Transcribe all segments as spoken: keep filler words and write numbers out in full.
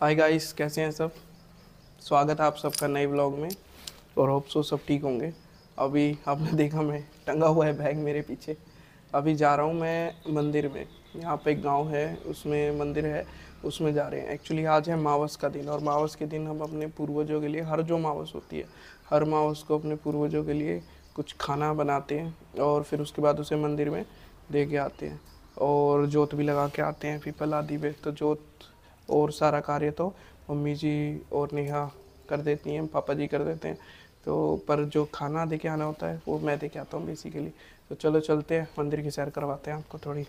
Hi guys, कैसे हैं सब। स्वागत है आप सबका नए ब्लॉग में और होप सो सब ठीक होंगे। अभी आपने देखा मैं टंगा हुआ है बैग मेरे पीछे। अभी जा रहा हूँ मैं मंदिर में। यहाँ पे एक गांव है, उसमें मंदिर है, उसमें जा रहे हैं। एक्चुअली आज है मावस का दिन और मावस के दिन हम अपने पूर्वजों के लिए, हर जो मावस होती है, हर मावस को अपने पूर्वजों के लिए कुछ खाना बनाते हैं और फिर उसके बाद उसे मंदिर में दे के आते हैं और जोत भी लगा के आते हैं पीपल आदि पे। तो जोत और सारा कार्य तो मम्मी जी और नेहा कर देती हैं, पापा जी कर देते हैं, तो पर जो खाना दे के आना होता है वो मैं दे के आता हूँ बेसिकली। तो चलो चलते हैं, मंदिर की सैर करवाते हैं आपको थोड़ी।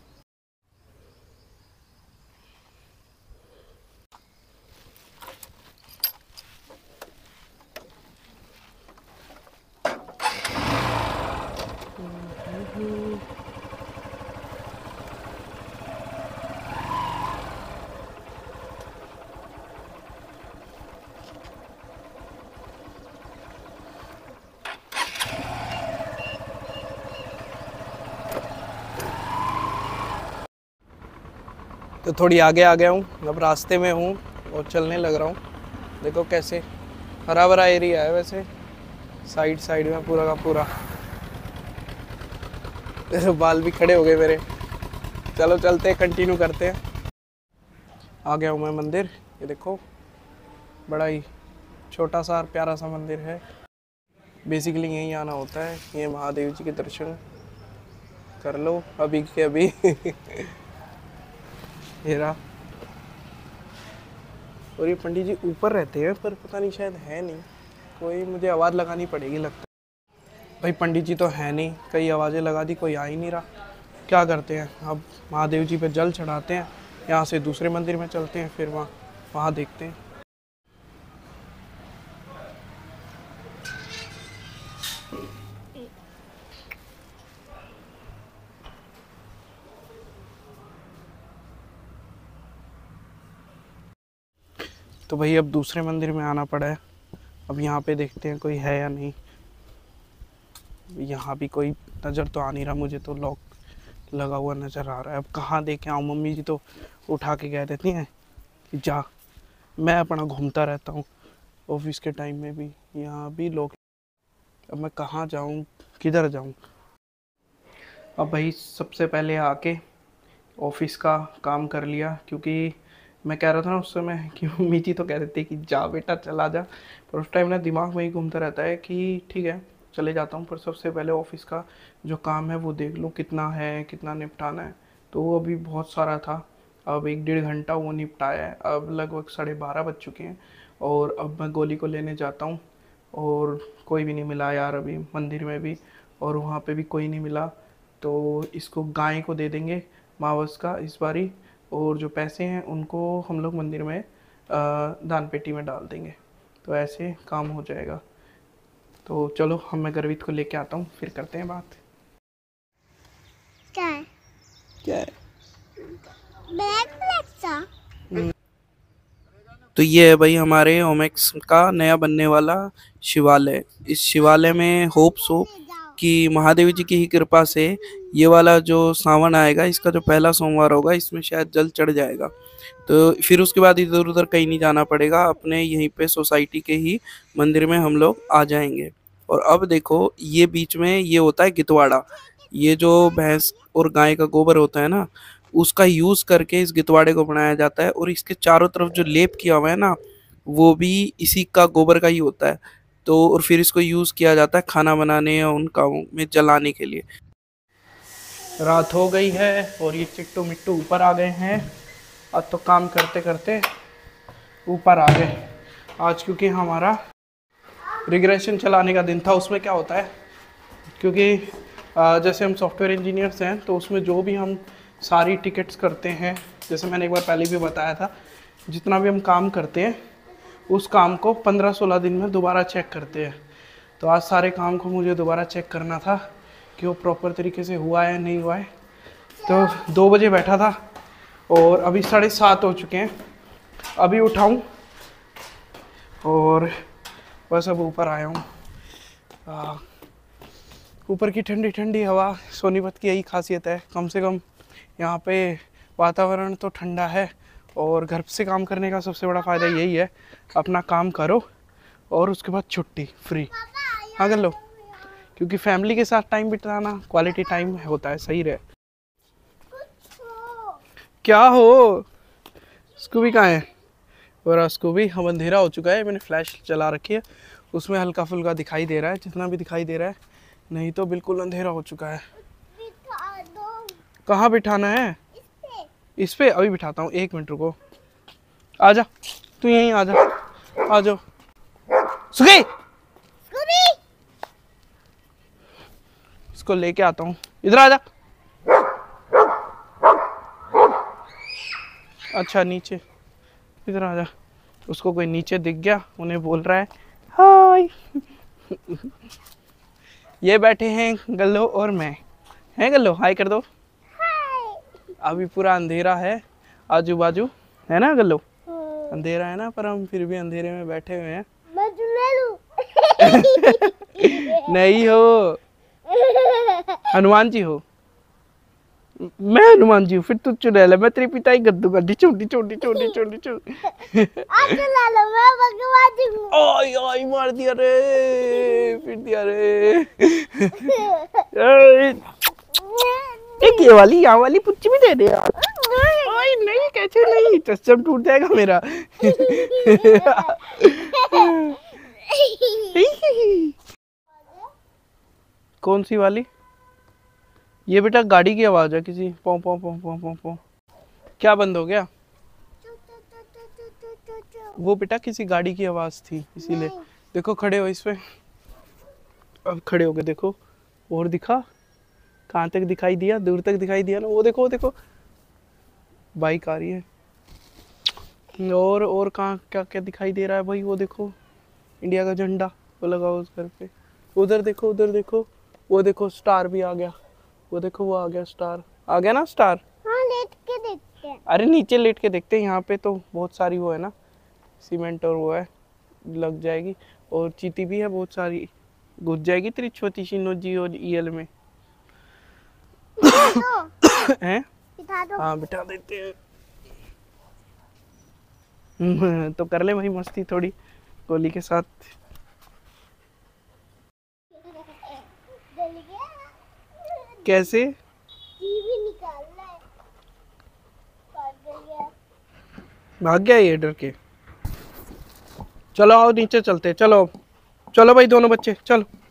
तो थोड़ी आगे आ गया हूँ, अब रास्ते में हूँ और चलने लग रहा हूँ। देखो कैसे हरा भरा एरिया है, वैसे साइड साइड में पूरा का पूरा। तो बाल भी खड़े हो गए मेरे। चलो चलते हैं, कंटिन्यू करते हैं। आ गया हूँ मैं मंदिर। ये देखो बड़ा ही छोटा सा और प्यारा सा मंदिर है। बेसिकली यहीं आना होता है, ये महादेव जी के दर्शन कर लो अभी के अभी। हेरा। और ये पंडित जी ऊपर रहते हैं, पर पता नहीं शायद है नहीं कोई, मुझे आवाज़ लगानी पड़ेगी लगता है। भाई पंडित जी तो है नहीं, कई आवाज़ें लगा दी, कोई आ ही नहीं रहा। क्या करते हैं, अब महादेव जी पे जल चढ़ाते हैं, यहाँ से दूसरे मंदिर में चलते हैं, फिर वहाँ वहाँ देखते हैं। तो भाई अब दूसरे मंदिर में आना पड़ा है। अब यहाँ पे देखते हैं कोई है या नहीं। यहाँ भी कोई नज़र तो आ नहीं रहा, मुझे तो लॉक लगा हुआ नज़र आ रहा है। अब कहाँ देखे आऊँ, मम्मी जी तो उठा के कह देती हैं कि जा। मैं अपना घूमता रहता हूँ ऑफिस के टाइम में भी, यहाँ भी लॉक। अब मैं कहाँ जाऊँ, किधर जाऊँ। अब भाई सबसे पहले आके ऑफिस का काम कर लिया, क्योंकि मैं कह रहा था ना उस समय कि मम्मी जी तो कह देती कि जा बेटा चला जा, पर उस टाइम ना दिमाग में ही घूमता रहता है कि ठीक है चले जाता हूँ, पर सबसे पहले ऑफिस का जो काम है वो देख लूँ कितना है, कितना निपटाना है। तो वो अभी बहुत सारा था, अब एक डेढ़ घंटा वो निपटाया है। अब लगभग साढ़े बारह बज चुके हैं और अब मैं गोली को लेने जाता हूँ और कोई भी नहीं मिला यार अभी मंदिर में भी, और वहाँ पर भी कोई नहीं मिला। तो इसको गाय को दे देंगे मावस का इस बारी, और जो पैसे हैं उनको हम लोग मंदिर में दान पेटी में डाल देंगे, तो ऐसे काम हो जाएगा। तो चलो हम मैं गर्वित को लेके आता हूँ, फिर करते हैं बात। क्या है? क्या है? ब्लैक ब्लैक सा। तो ये है भाई हमारे होमेक्स का नया बनने वाला शिवालय। इस शिवालय में होप सो कि महादेव जी की ही कृपा से ये वाला जो सावन आएगा, इसका जो पहला सोमवार होगा, इसमें शायद जल चढ़ जाएगा। तो फिर उसके बाद इधर उधर कहीं नहीं जाना पड़ेगा, अपने यहीं पे सोसाइटी के ही मंदिर में हम लोग आ जाएंगे। और अब देखो ये बीच में ये होता है गितवाड़ा। ये जो भैंस और गाय का गोबर होता है ना, उसका यूज़ करके इस गितवाड़े को बनाया जाता है। और इसके चारों तरफ जो लेप किया हुआ है ना, वो भी इसी का गोबर का ही होता है। तो और फिर इसको यूज़ किया जाता है खाना बनाने और उन कामों में जलाने के लिए। रात हो गई है और ये चिट्टू मिट्टू ऊपर आ गए हैं। अब तो काम करते करते ऊपर आ गए। आज क्योंकि हमारा रिग्रेशन चलाने का दिन था, उसमें क्या होता है, क्योंकि जैसे हम सॉफ्टवेयर इंजीनियर्स हैं तो उसमें जो भी हम सारी टिकट्स करते हैं, जैसे मैंने एक बार पहले भी बताया था, जितना भी हम काम करते हैं उस काम को पंद्रह सोलह दिन में दोबारा चेक करते हैं। तो आज सारे काम को मुझे दोबारा चेक करना था कि वो प्रॉपर तरीके से हुआ है नहीं हुआ है। तो दो बजे बैठा था और अभी साढ़े सात हो चुके हैं। अभी उठाऊँ और बस अब ऊपर आया हूँ। ऊपर की ठंडी ठंडी हवा, सोनीपत की यही खासियत है। कम से कम यहाँ पे वातावरण तो ठंडा है और घर से काम करने का सबसे बड़ा फ़ायदा यही है, अपना काम करो और उसके बाद छुट्टी फ्री, हाँ कर लो, क्योंकि फैमिली के साथ टाइम बिताना क्वालिटी टाइम होता है। सही रहे। क्या हो, स्कूबी कहाँ है? और स्कूबी, हम अंधेरा हो चुका है, मैंने फ्लैश चला रखी है, उसमें हल्का फुल्का दिखाई दे रहा है, जितना भी दिखाई दे रहा है, नहीं तो बिल्कुल अंधेरा हो चुका है। कहाँ बिठाना है? इस पे अभी बिठाता हूँ, एक मिनट रुको, आजा तू यहीं आजा, आ जाओ सुगी, इसको लेके आता हूँ, इधर आजा। अच्छा नीचे, इधर आजा। उसको कोई नीचे दिख गया, उन्हें बोल रहा है हाय। ये बैठे हैं गल्लो और मैं, हैं गल्लो हाय कर दो। अभी पूरा अंधेरा है आजू बाजू, है ना गल्लो? अंधेरा है ना, पर हम फिर भी अंधेरे में बैठे हुए हैं। मैं झूला लूं? नहीं हो, हनुमान जी हो, मैं हनुमान जी हूँ, फिर तू चुड़ैल, मैं तेरी पिटाई कर दूंगा, छोटी छोटी छोटी छोटी छोटी। ओए ओए मार दिया रे, फिर दिया रे। एक ये वाली यहाँ वाली पुच्ची भी दे दे यार। ओए नहीं, कैसे नहीं, चश्मा टूट जाएगा मेरा। कौन सी वाली? ये बेटा गाड़ी की आवाज है किसी, पों पों पों पों पों पों। क्या बंद हो गया? वो बेटा किसी गाड़ी की आवाज थी इसीलिए। देखो खड़े हो, इसपे अब खड़े हो गए, देखो और दिखा, कहाँ तक दिखाई दिया? दूर तक दिखाई दिया ना, वो देखो वो देखो बाइक आ रही है। और और कहाँ क्या क्या दिखाई दे रहा है भाई? वो देखो इंडिया का झंडा, वो लगाओ उस घर पे। उधर देखो, उधर देखो, वो देखो स्टार भी आ गया, वो देखो वो आ गया स्टार, आ गया ना स्टार। हाँ, लेट के देखते हैं। अरे नीचे लेट के देखते हैं, यहाँ पे तो बहुत सारी वो है ना, सीमेंट और वो है, लग जाएगी, और चीटी भी है बहुत सारी, घुस जाएगी तेरी छोटी सी नोजी और ईएल में। हैं? हाँ बिठा देते हैं। तो कर ले भाई मस्ती थोड़ी गोली के साथ। कैसे टीवी निकालना है? भाग गया, भाग गया ये डर के। चलो आओ नीचे चलते, चलो चलो भाई दोनों बच्चे, चलो।